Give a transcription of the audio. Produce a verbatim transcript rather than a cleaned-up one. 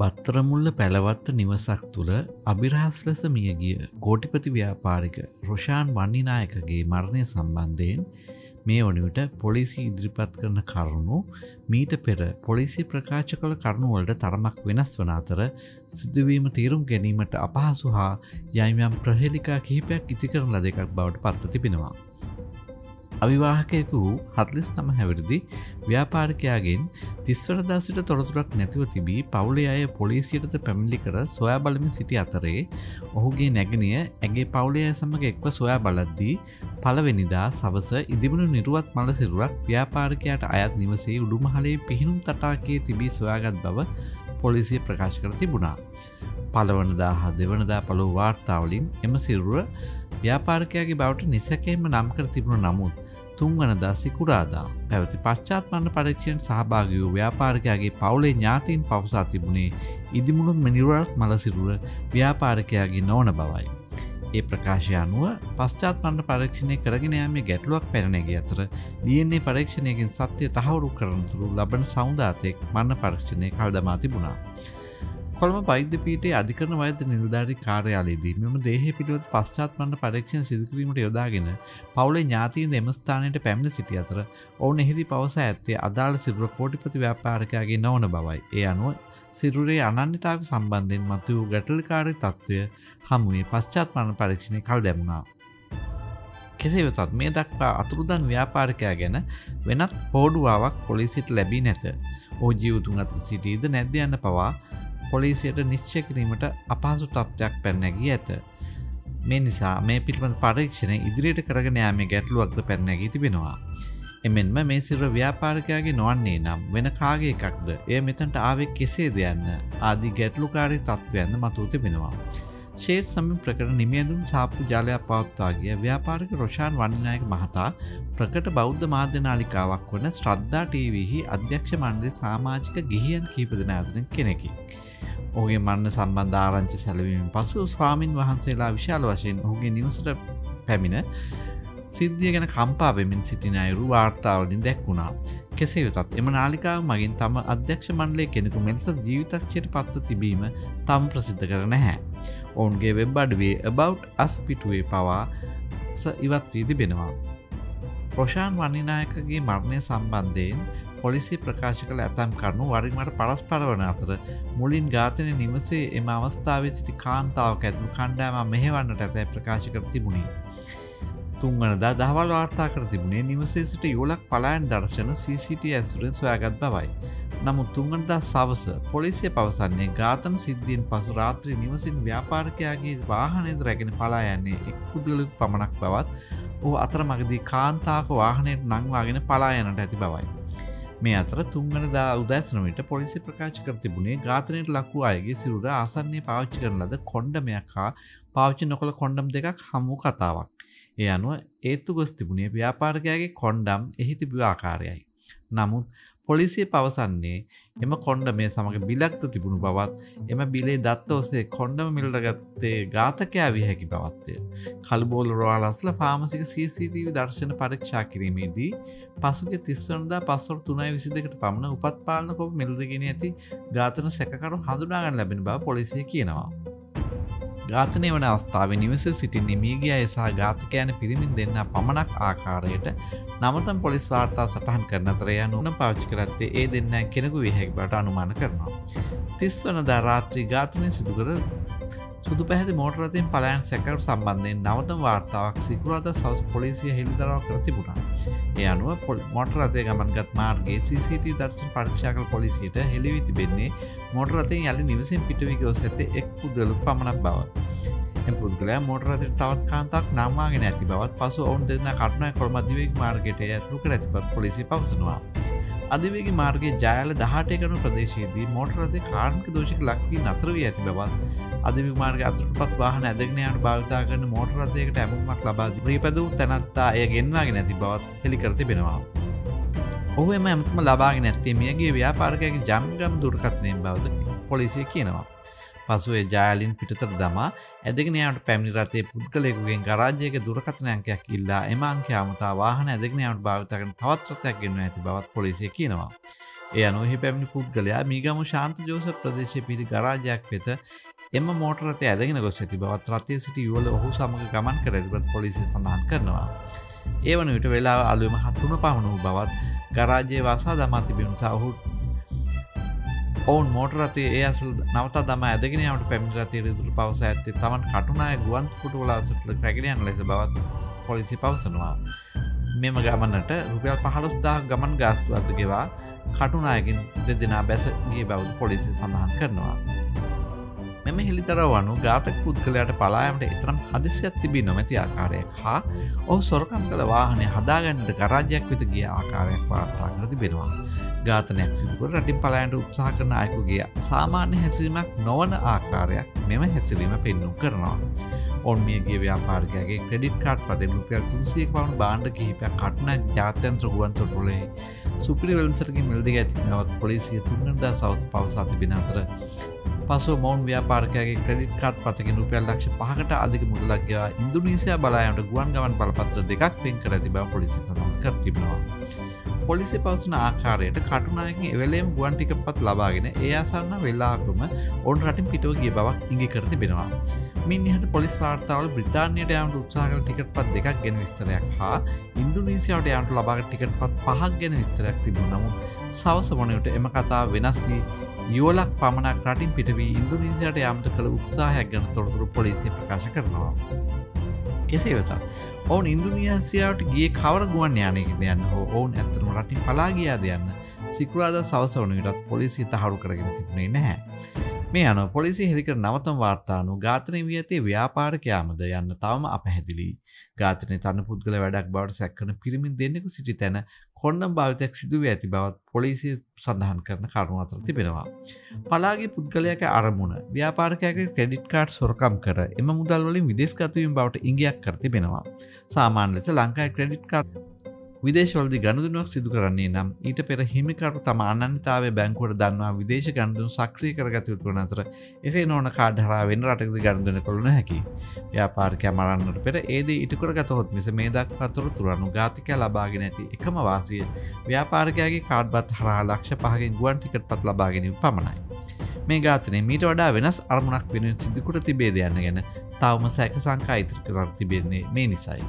Battaramulla Pelawatte නිවසක් තුළ අභිරහස් ලෙස මිය ගිය කෝටිපති ව්‍යාපාරික රොෂාන් වන්නිනායකගේ මරණය සම්බන්ධයෙන් මේ වනවිට පොලිසිය ඉදිරිපත් කරන කරුණු මීට පෙර පොලිසිය ප්‍රකාශ කළ කරුණු වලට තරමක් වෙනස් වන අතර සිදුවීම තීරුම් ගැනීමට අපහසු හා යම් යම් ප්‍රහේලිකා කිහිපයක් ඉති කරන ලද එකක් බවට පත්ව තිබෙනවා. අවිවාහකයෙකු වූ හතළිස් නවය හැවිරිදි ව්‍යාපාරිකයාගෙන් තිස් වරදා සිට තොරතුරක් නැතිව තිබී පවුලේ අය පොලිසියට පැමිණිලි කර සොයා බලමින් සිටි අතරේ ඔහුගේ නැගණිය ඇගේ පවුලේ අය සමග එක්ව සොයා බලද්දී පළවෙනිදා සවස ඉදිබුණු නිරුවත් මල සිරුරක් ව්‍යාපාරිකයාට අයත් නිවසේ උඩුමහලේ පිහිනුම් තටාකයේ තිබී සොයාගත් බව පොලිසිය ප්‍රකාශ කර තිබුණා. පළවනදා හා දෙවනදා පළවූ වාර්තාවලින් එම සිරුර ව්‍යාපාරිකයාගේ බවට නිසැකයෙන්ම නම් කර තිබුණු නමුත් තුන්වනදා සිකුරාදා පැවති පශ්චාත් මරණ පරීක්ෂණයට සහභාගී වූ ව්‍යාපාරිකයාගේ පවුලේ ඥාතීන් පවසා තිබුණේ ඉදිමුණු නිරුවත් මල සිරුර ව්‍යාපාරිකයාගේ නොවන බවයි. ඒ ප්‍රකාශය අනුව පශ්චාත් මරණ පරීක්ෂණය කරගෙන යාමේ ගැටලුවක් පැන නැගී අතර ඩී එන් ඒ පරීක්ෂණයකින් සත්‍ය තහවුරු කරන තුරු ලබන සමුදාතෙක් මරණ පරීක්ෂණය කල්දමා තිබුණා. කොළඹ වෛද්‍ය පීඨයේ අධිකරණ වෛද්‍ය නිලධාරී කාර්යාලයේදී මෙම දේහය පිළිබඳ පශ්චාත් මරණ පරීක්ෂණ සිදු කිරීමට යොදාගෙන පවුලේ ඥාතීන් එම ස්ථානයට පැමිණ සිටි අතර ඔවුන් එහිදී පවසා ඇත්තේ අදාළ සිරුර කෝටිපති ව්‍යාපාරිකයාගේ නොවන බවයි. ඒ අනුව සිරුරේ අනන්‍යතාව සම්බන්ධයෙන් මතුවූ ගැටලුකාරී තත්ත්වය හමුවේ පශ්චාත් මරණ පරීක්ෂණය කල් දැමුණා. කෙසේ වෙතත් මේ දක්වා අතුරුදන් ව්‍යාපාරිකයා ගැන වෙනත් හෝඩුවාවක් පොලිසියට ලැබී නැත. ඔහු ජීවතුන් අතර සිටීද නැද්ද යන්න පවා පොලිසියට නිශ්චය කිරීමට අපහසු තත්ත්වයක් පැන නැගී ඇත. මේ නිසා මේ පිළිබඳ පරීක්ෂණ ඉදිරියට කරගෙන යාමේ ගැටලුවක්ද පැන නැගී තිබෙනවා. එමෙන්ම මේ සිරුර ව්‍යාපාරිකයාගේ නොවන්නේ නම් වෙන කාගේ එකක්ද, එය මෙතනට ආවේ කෙසේද යන්න ආදී ගැටලුකාරී තත්ත්වයන්ද මතුව තිබෙනවා. ෂේඩ්ස් සමග ප්‍රකට නිමියඳුම් සාප්පු ජාලයක් පවත්වා ගිය ව්‍යාපාරික රොෂාන් වන්නිනායක මහතා ප්‍රකට බෞද්ධ මාධ්‍ය නාලිකාවක් වන ශ්‍රද්ධා ටීවීහි අධ්‍යක්ෂ මණ්ඩලයේ සමාජික ගිහියන් කිහිප දෙනා අතරින් කෙනෙකි. ඔහුගේ මරණ සම්බන්ධ ආරංචි සැලවීමෙන් පසු ස්වාමින් වහන්සේලා විශාල වශයෙන් ඔහුගේ නිවසට පැමිණ සිද්ධිය ගැන කම්පා වෙමින් සිටින අයුරු වාර්තාවලින් දැක්වුණා. කෙසේ වෙතත් එම නාලිකාව මගින් තම අධ්‍යක්ෂ මණ්ඩලයේ කෙනෙකු මෙලෙස ජීවිතක්ෂයට පත්ව තිබීම තම ප්‍රසිද්ධ කර නැහැ. ඔවුන්ගේ වෙබ් අඩවියේ About Us පිටුවේ පවා ඉවත් වී තිබෙනවා. රොෂාන් වන්නිනායකගේ මරණය සම්බන්ධයෙන් පොලිසිය ප්‍රකාශ කළ ඇතම් කරුණු වරින්වර පරස්පර වන අතර මුලින් ඝාතනය නිවසේ එම අවස්ථාවේ සිටි කාන්තාවක් ඇතුළු කණ්ඩායම මෙහෙවන්නට ඇතැයි ප්‍රකාශ කර තිබුණි. තුන්වනදා දහවල් වාර්තා කර තිබුණේ නිවසේ සිට යුවලක් පලායන දර්ශන සී සී ටී වී ඇසුරෙන් සොයාගත් බවයි. නමුත් තුන්වනදා සවස පොලිසිය පවසන්නේ ඝාතන සිද්ධියෙන් පසු රාත්‍රී නිවසින් ව්‍යාපාරිකයාගේ වාහනයද රැගෙන පලා යන්නේ එක් පුද්ගලෙකු පමණක් බවත් ඔහු අතරමඟදී කාන්තාවක වාහනයට නංවාගෙන පලා යන්නට ඇති බවයි. මේ අතර තුන්වනදා උදෑසන විට පොලිසිය ප්‍රකාශ කර තිබුණේ ඝාතනයට ලක් වූ අයගේ සිරුර ආසන්නයේ පාවිච්චි කරන ලද කොණ්ඩමයක් හා පාවිච්චි නොකළ කොණ්ඩම් දෙකක් හමු කතාවක්. ඒ අනුව හේතු ගොස් තිබුණේ ව්‍යාපාරිකයාගේ කොණ්ඩම් එහි තිබූ ආකාරයයි. නමුත් පොලිසිය පවසන්නේ එම කොණ්ඩමය සමග බිලක්ද තිබුණු බවත් එම බිලේ දත්ත ඔස්සේ කොණ්ඩම මිලටගත්තේ ඝාතකයා විය හැකි බවත්ය. කළුබෝල රෝහලස්ල ෆාමසික සී සී ටී වී දර්ශන පරීක්ෂා කිරීමේදී පසුගිය තිස්වනදා පස්වරු තුනයි විසි දෙකට පමණ උපත් පාලන කොප මිලදගෙන ඇති ඝාතන සැකකරු හඳුනාගන්න ලැබෙන බව පොලිසිය කියනවා. ඝාතනය වන අවස්ථාවේ නිවසේ සිටින්නේ මියගිය අය සහ ඝාතකයන් පිරිමින් දෙන්නා පමණක් ආකාරයට නවතම පොලිස් වාර්තා සටහන් කරන අතර එය නූන පාවිච්චි කරත්තේ ඒ දෙන්නා කෙනෙකු විය හැකි බවට අනුමාන කරනවා. තිස්වනදා රාත්‍රී ඝාතනය සිදු කර සුදු පැහැති මෝටර රථයෙන් පලායන සැකකරු සම්බන්ධයෙන් නවතම වාර්තාවක් සිකුරාදා සවස පොලිසිය හෙළිදරව් කර තිබුණා. ඒ අනුව මෝටර රථය ගමන්ගත් මාර්ගයේ සී සී ටී වී දර්ශන පරීක්ෂා කළ පොලිසියට හෙළි වී තිබෙන්නේ මෝටර රථයෙන් යළි නිවසෙන් පිටවී ගොස් ඇත්තේ එක් පුද්ගලෙකු පමණක් බව. පුද්ගලයා මෝටර රථයට තවත් කාන්තාවක් නංවාගෙන ඇති බවත් පසු ඔවුන් දෙදෙනා කටුනාය කොළඹ අධිවේගී මාර්ගයට ඇතුළු කර ඇති බවත් පොලිසිය පවසනවා. අධිවේගී මාර්ගයේ ජයල දහඅට එකම ප්‍රදේශයේදී මෝටර රථයේ කාර්මික දෝෂයක ලක් වී නතර වී ඇති බවත් අධිවේගී මාර්ගයේ අතුරුපත් වාහන ඇදගෙන යාමට භාවිතා කරන මෝටර රථයකට ඇමුමක් ලබා දී ප්‍රීපදූ තැනැත්තා එය ගෙන්වාගෙන ඇති බවත් හෙළි කර තිබෙනවා. ඔහු එම ඇමතුම ලබාගෙන ඇත්තේ මියගිය ව්‍යාපාරිකයාගේ ජම්ගම් දුරකථනයෙන් බවද පොලිසිය කියනවා. පසුවේ ජයලින් පිටතර දමා ඇදගෙන යාමට පැමිණි රථයේ පුද්ගලයෙකුගෙන් ගරාජයක දුරකථන අංකයක් ඉල්ලා එම අංකය අමතා වාහන ඇදගෙන යාමට භාවිත කරන තවත් රථයක් ගෙන්වා ඇති බවත් පොලිසිය කියනවා. ඒ අනෝහි පැමිණි පුද්ගලයා මීගම ශාන්ත ජෝසප් ප්‍රදේශයේ පිහිටි ගරාජයක් වෙත එම මෝටර රථය ඇදගෙන ගොස් ඇති බවත් රථයේ සිටි යුවළ ඔහු සමග ගමන් කර ඇති බවත් පොලිසිය සඳහන් කරනවා. ඒ වන විට වේලාව අලුයම හත් තුනපහළොව වූ බවත් ගරාජයේ වාසා දමා තිබෙන නිසා ඔහු ඔවුන් මෝටර රථයේ ඒ අසල නවතා දමා ඇදගෙන යාමට පැමිණි රථයේ ඉදිරියට පවසා ඇත්තේ තමන් කටුනාය ගුවන් තොටුපොළ අසලට රැගෙන යන ලෙස බවත් පොලිසිය පවසනවා. මෙම ගමනට රුපියල් පහළොස්දහක් ගමන් ගාස්තුවක් ගෙවා කටුනායකින් දෙදෙනා බැස ගිය බව පොලිසිය සඳහන් කරනවා. මෙම හෙළිදරව් වනු ඝාතක පුද්ගලයාට පලා යාමට ඊතරම් හදිසියක් තිබී නොමැති ආකාරයක් හා ඔහු සොරකම් කළ වාහනය හදාගන්නට ගරාජයක් වෙත ගිය ආකාරයක් වාර්තා කර තිබෙනවා. ඝාතනයක් සිදු කර රටින් පලා යන්නට උත්සාහ කරන අයෙකුගේ සාමාන්‍ය හැසිරීමක් නොවන ආකාරයක් මෙම හැසිරීම පෙන්වු කරනවා. ඔවුන් මියගිය ව්‍යාපාරිකයාගේ ක්‍රෙඩිට් කාඩ් පතෙන් රුපියල් තුන්සියක පමණ භාණ්ඩ කිහිපයක් කටුනායක ජාත්‍යන්තර ගුවන් තොටුපොළේ සුපිරි වෙළඳසැලකින් මිලදී ඇති බවත් පොලිසිය තුන්වැනිදා සවස පවසා තිබෙන අතර පසුව මොවුන් ව්‍යාපාරිකයාගේ ක්‍රෙඩිට් කාඩ් පතකින් රුපියල් ලක්ෂ පහකට අධික මුදලක් ගෙවා ඉන්දුනීසියා බලා යාමට ගුවන් ගමන් බලපත්‍ර දෙකක් වෙන් කර ඇති බව පොලිසිය සඳහන් කර තිබෙනවා. පොලිසිය පවසන ආකාරයට කටුනායකින් එවෙලෙම ගුවන් ටිකට්පත් ලබාගෙන ඒ ආසන්න වෙලාවකම ඔවුන් රටින් පිටව ගිය බවක් ඉඟි කර තිබෙනවා. මින් ඉහත පොලිස් වාර්තාවල බ්‍රිතාන්‍යයට යාමට උත්සාහ කළ ටිකට්පත් දෙකක් ගැන විස්තරයක් හා ඉන්දුනීසියාවට යාමට ලබාගත් ටිකට්පත් පහක් ගැන විස්තරයක් තිබුණා. නමුත් සවස වනවිට එම කතාව වෙනස් වී යුවලක් පමණක් රටින් පිටවී ඉන්දුනීසියාවට යාමට කළ උත්සාහයක් ගැන තොරතුරු පොලිසිය ප්‍රකාශ කරනවා. කෙසේ වෙතත් ඔවුන් ඉන්දුනීසියාවට ගියේ කවර ගුවන් යානයකින්ද යන්න හෝ ඔවුන් ඇත්තටම රටින් පලා ගියාද යන්න සිකුරාදා සවස වන විටත් පොලිසිය තහවුරු කරගෙන තිබුණේ නැහැ. මේ අනුව පොලිසිය හෙළි කරන නවතම වාර්තා අනුව ඝාතනය වී ඇති ව්‍යාපාරිකයාමද යන්න තවම අපැහැදිලියි. ඝාතනයේ තරුණ පුද්ගල වැඩක් බවට සැක කරන පිරිමි දෙන්නෙකු සිටි තැන කොණ්ඩම් භාවිතයක් සිදුවී ඇති බවත් පොලිසිය සඳහන් කරන කරුණු අතර තිබෙනවා. පලාගේ පුද්ගලයාගේ අරමුණ ව්‍යාපාරිකයාගේ ක්‍රෙඩිට් කාඩ් සොරකම් කර එම මුදල් වලින් විදේශගත වීම බවට ඉඟියක් කර තිබෙනවා. සාමාන්‍ය ලෙස ලංකාවේ ක්‍රෙඩිට් කාඩ් විදේශවලදී ගනුදෙනුවක් සිදු කරන්නේ නම් ඊට පෙර හිමිකරු තම අනන්‍යතාවය බැංකුවට දන්වා විදේශ ගනුදෙනු සක්‍රිය කරගත යුතු වන අතර එසේ නොවන කාඩ් හරහා වෙන රටකදී ගනුදෙනු කළ නොහැකි. ව්‍යාපාරිකයා මරන්නට පෙර ඒ දේ ඉටු කරගතහොත් මිස මේ දක්වා තොරතුරු අනුව ඝාතකයා ලබාගෙන ඇති එකම වාසිය ව්‍යාපාරිකයාගේ කාඩ්පත් හරහා ලක්ෂ පහකින් ගුවන් ටිකට්පත් ලබා ගැනීම පමණයි. මේ ඝාතනය මීට වඩා වෙනස් අරමුණක් වෙනුවෙන් සිදු කර තිබේද යන්න ගැන තවම සැක සංකා ඉදිරිකර තිබෙන්නේ මේ නිසයි.